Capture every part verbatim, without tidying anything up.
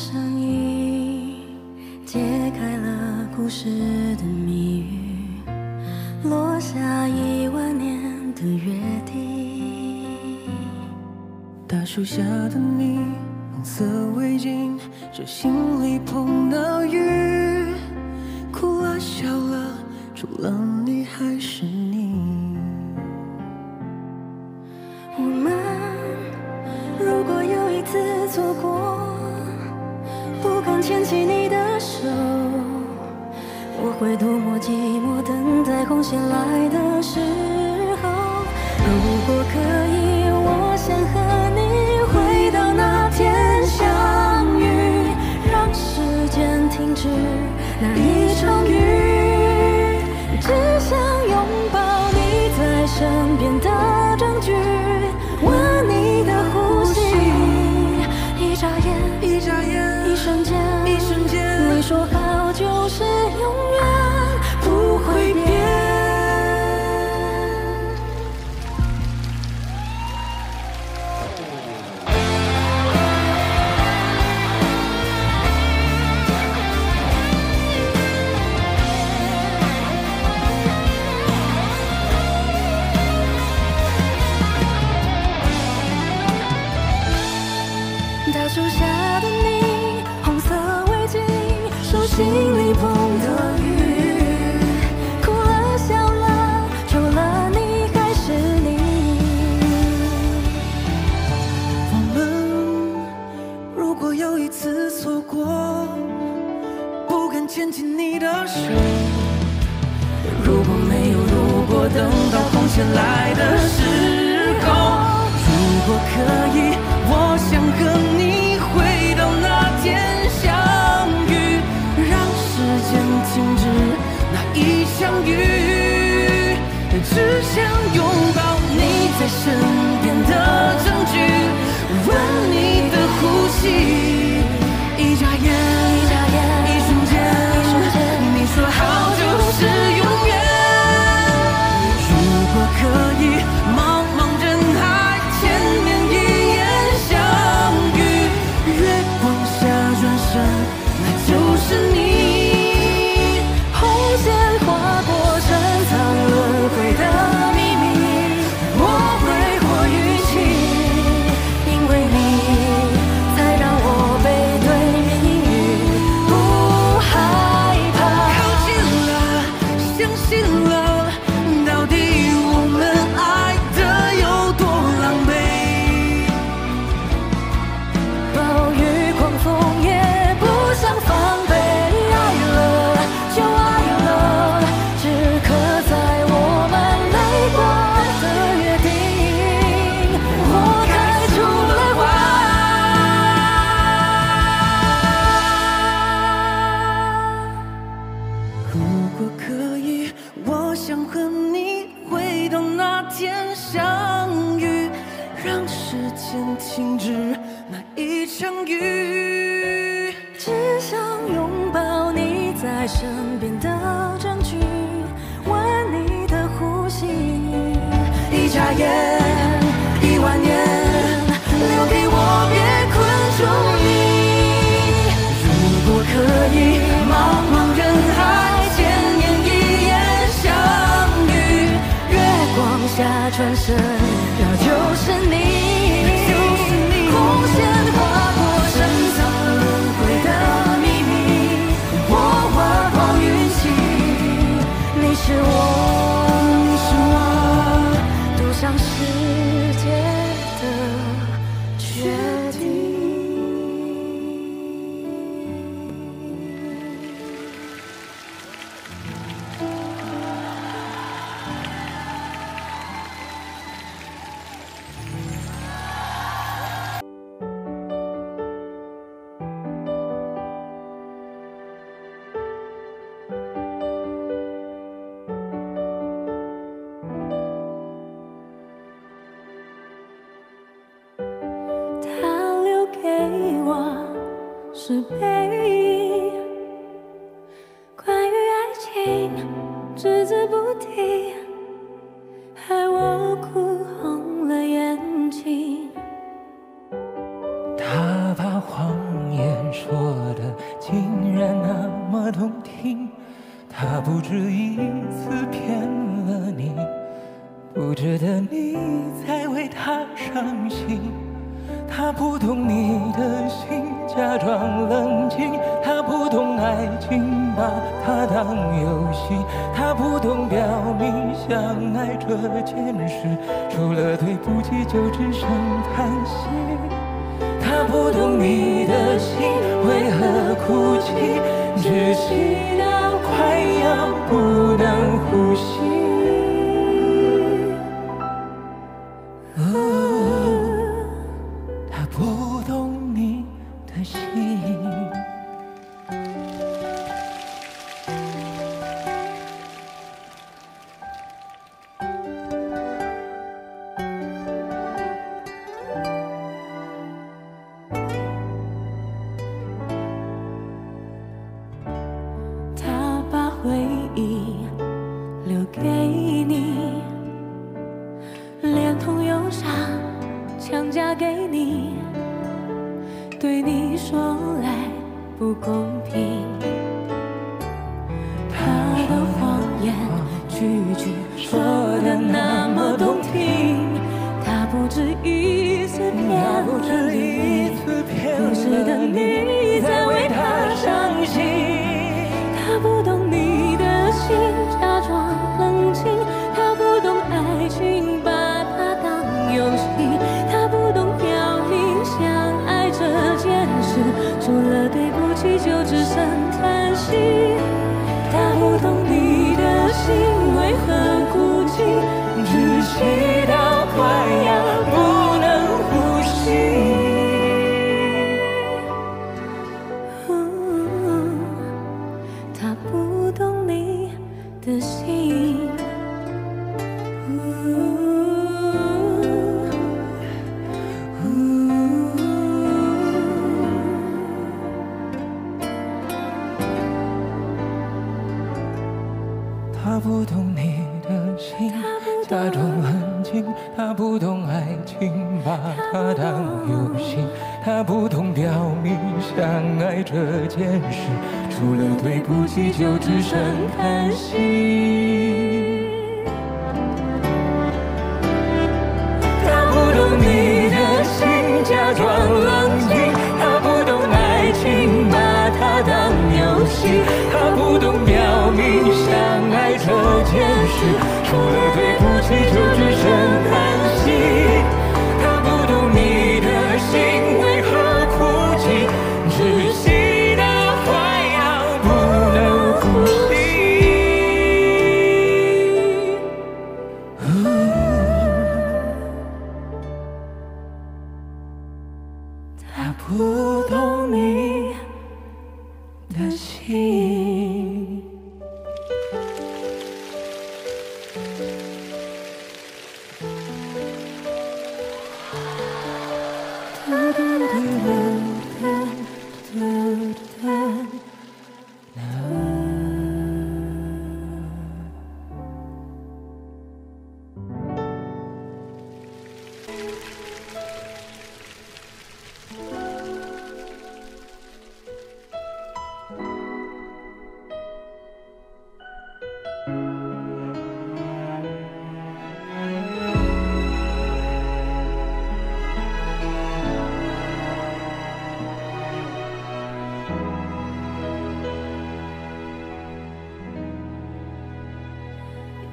声音揭开了故事的谜语，落下一万年的约定。大树下的你，红色围巾，手心里碰到雨，哭了笑了，除了你还是你。我们如果有一次错过， 不敢牵起你的手，我会多么寂寞，等待红线来的时候。如果可以，我想和你回到那天相遇，让时间停止那一场雨，只想拥抱你在身边的证据，吻你的呼吸，一眨眼，一眨眼。 一瞬间，一瞬间，你说好就是永远不会变。大树下的你， 心里碰到雨，哭了笑了，除了你还是你。我们如果有一次错过，不敢牵起你的手。如果没有如果，等到红线来的时候，如果可以，我想和你回到那天。 时间停止那一场雨，只想拥抱你在身边的证据，吻你的呼吸，一眨眼，一眨眼，一瞬间，一瞬间，你说好就是永远。如果可以，茫茫人海前面一眼相遇，月光下转身，那就是你。 转身，那就是你。红线划过深藏轮回的秘密，我划破运气。你是我，你是我，赌上世界的决定。 是背影，关于爱情只字不提，害我哭红了眼睛。他把谎言说不止一次骗了你，不值得你再为他伤心。他不懂你的心，假装冷静；他不懂爱情，把它当游戏；他不懂表明相爱这件事，除了对不起就只剩叹息。 他不懂你的心为何哭泣，窒息到快要不能呼吸。哦，他不懂你的心。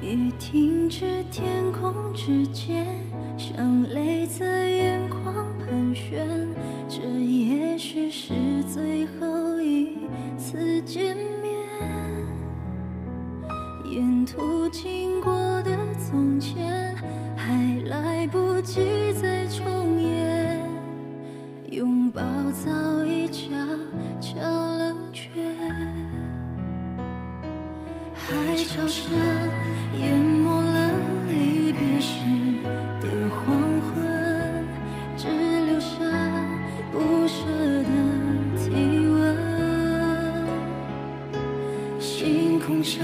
雨停至天空之间，像泪在眼眶盘旋。这也许是最后一次见面，沿途经过的从前，还来不及再重演。拥抱早已悄悄冷却，海潮声。 淹没了离别时的黄昏，只留下不舍的体温。星空下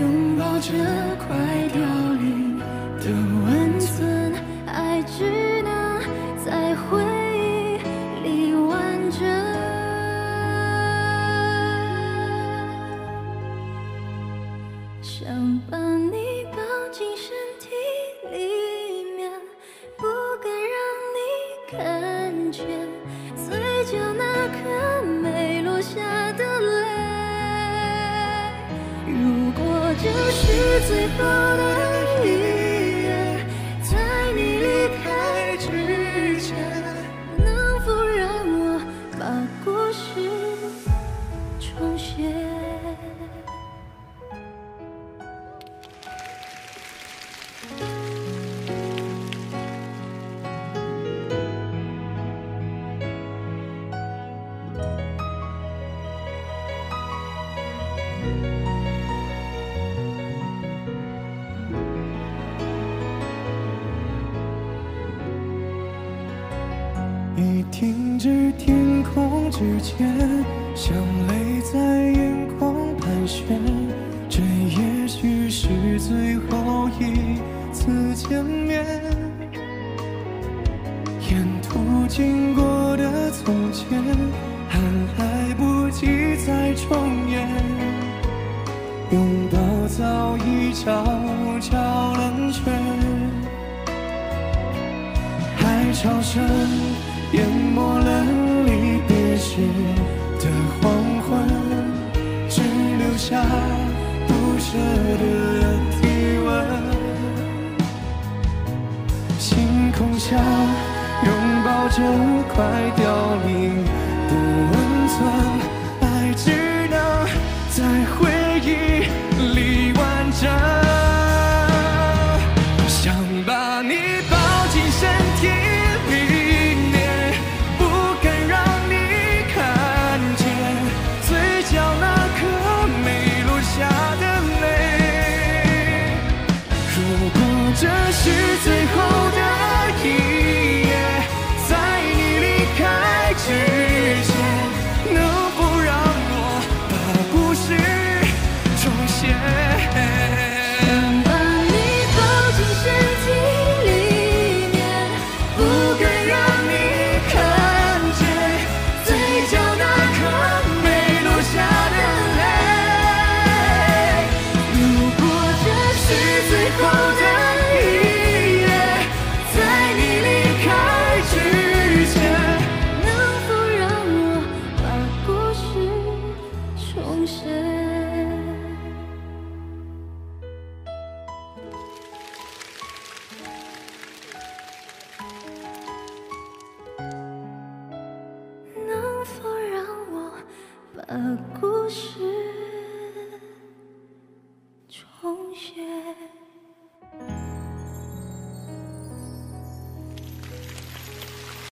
拥抱着快凋零的温存，爱只能在回忆里完整。想把你抱进身体里面，不敢让你看见嘴角那颗没落下的泪。如果这是最后的一眼，在你离开之前，能否让我把故事重写？ 你停止天空之间，像泪在眼眶盘旋。这也许是最后一次见面，沿途经过的从前，还来不及再重演。拥抱早已悄悄冷却，海潮声 淹没了离别时的黄昏，只留下不舍的体温。星空下拥抱着快凋零的温存，爱只能在回忆里完整。想把你抱进身体。 把故事重写。